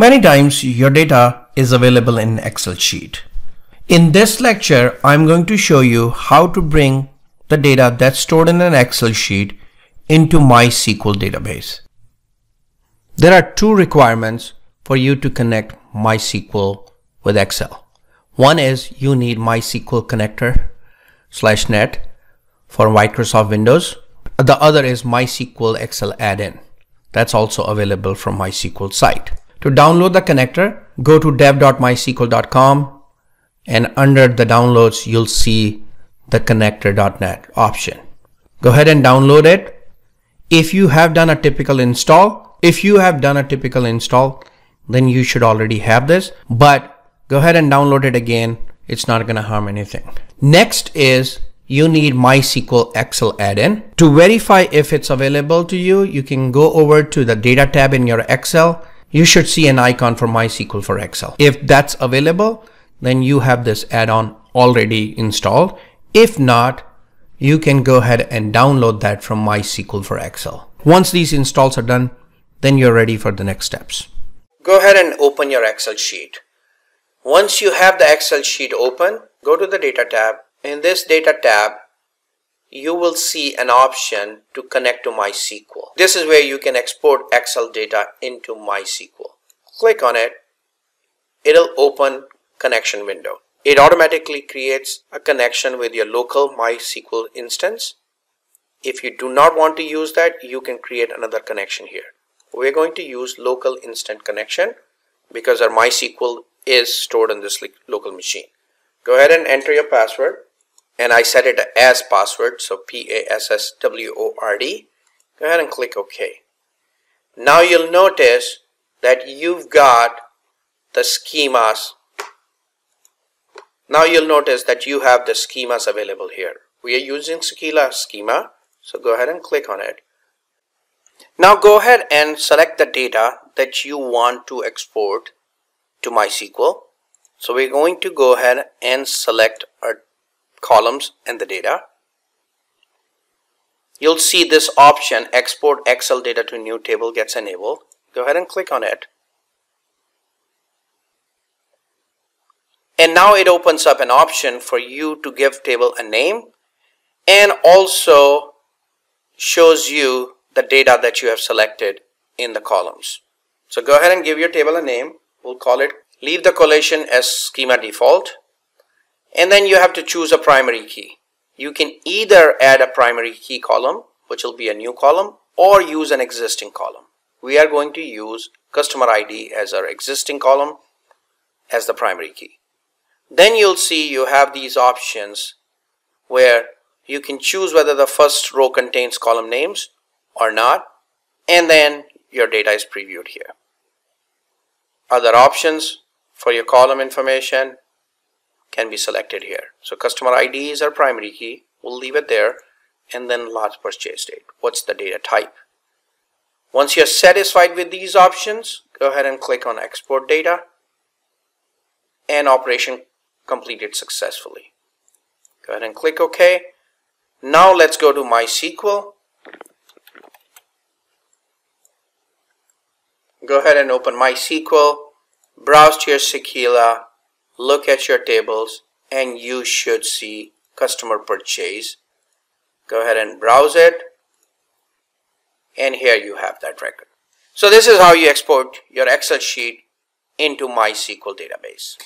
Many times your data is available in Excel sheet. In this lecture, I'm going to show you how to bring the data that's stored in an Excel sheet into MySQL database. There are two requirements for you to connect MySQL with Excel. One is you need MySQL connector /net for Microsoft Windows. The other is MySQL Excel add-in. That's also available from MySQL site. To download the connector, go to dev.mysql.com and under the downloads, you'll see the connector.net option. Go ahead and download it. If you have done a typical install, then you should already have this, but go ahead and download it again. It's not going to harm anything. Next is you need MySQL Excel add-in. To verify if it's available to you, you can go over to the data tab in your Excel. You should see an icon for MySQL for Excel. If that's available, then you have this add-on already installed. If not, you can go ahead and download that from MySQL for Excel. Once these installs are done, then you're ready for the next steps. Go ahead and open your Excel sheet. Once you have the Excel sheet open, go to the data tab. In this data tab, you will see an option to connect to MySQL. This is where you can export Excel data into MySQL. Click on it. It'll open connection window. It automatically creates a connection with your local MySQL instance. If you do not want to use that, you can create another connection here. We're going to use local instant connection because our MySQL is stored on this local machine. Go ahead and enter your password. And I set it as password, so password. Go ahead and click OK. Now you'll notice that you've got the schemas. Now you'll notice that you have the schemas available here. We are using Sakila schema, so go ahead and click on it. Now go ahead and select the data that you want to export to MySQL. So we're going to go ahead and select our columns and the data. You'll see this option, export Excel data to new table, gets enabled. Go ahead and click on it. And now it opens up an option for you to give table a name and also shows you the data that you have selected in the columns. So go ahead and give your table a name. We'll call it, leave the collation as schema default. And then you have to choose a primary key. You can either add a primary key column, which will be a new column, or use an existing column. We are going to use customer ID as our existing column as the primary key. Then you'll see you have these options where you can choose whether the first row contains column names or not, and then your data is previewed here. Other options for your column information can be selected here. So customer ID is our primary key. We'll leave it there. And then last purchase date. What's the data type? Once you're satisfied with these options, go ahead and click on export data. And operation completed successfully. Go ahead and click OK. Now let's go to MySQL. Go ahead and open MySQL. Browse to your Sakila. Look at your tables and you should see customer purchase. Go ahead and browse it. And here you have that record. So this is how you export your Excel sheet into MySQL database.